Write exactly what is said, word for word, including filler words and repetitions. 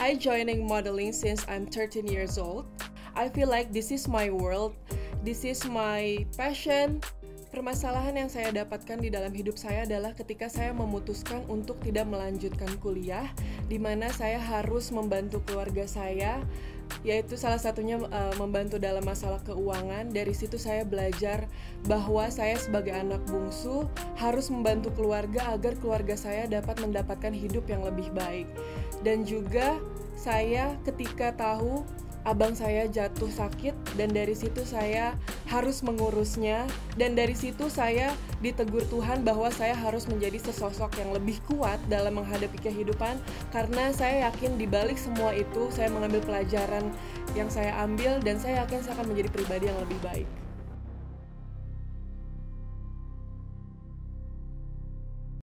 I joining modeling since I'm thirteen years old. I feel like this is my world, this is my passion. Permasalahan yang saya dapatkan di dalam hidup saya adalah ketika saya memutuskan untuk tidak melanjutkan kuliah, di mana saya harus membantu keluarga saya, yaitu salah satunya uh, membantu dalam masalah keuangan. Dari situ saya belajar bahwa saya sebagai anak bungsu harus membantu keluarga agar keluarga saya dapat mendapatkan hidup yang lebih baik. Dan juga saya ketika tahu abang saya jatuh sakit, dan dari situ saya harus mengurusnya, dan dari situ saya ditegur Tuhan bahwa saya harus menjadi sesosok yang lebih kuat dalam menghadapi kehidupan, karena saya yakin di balik semua itu saya mengambil pelajaran yang saya ambil, dan saya yakin saya akan menjadi pribadi yang lebih baik.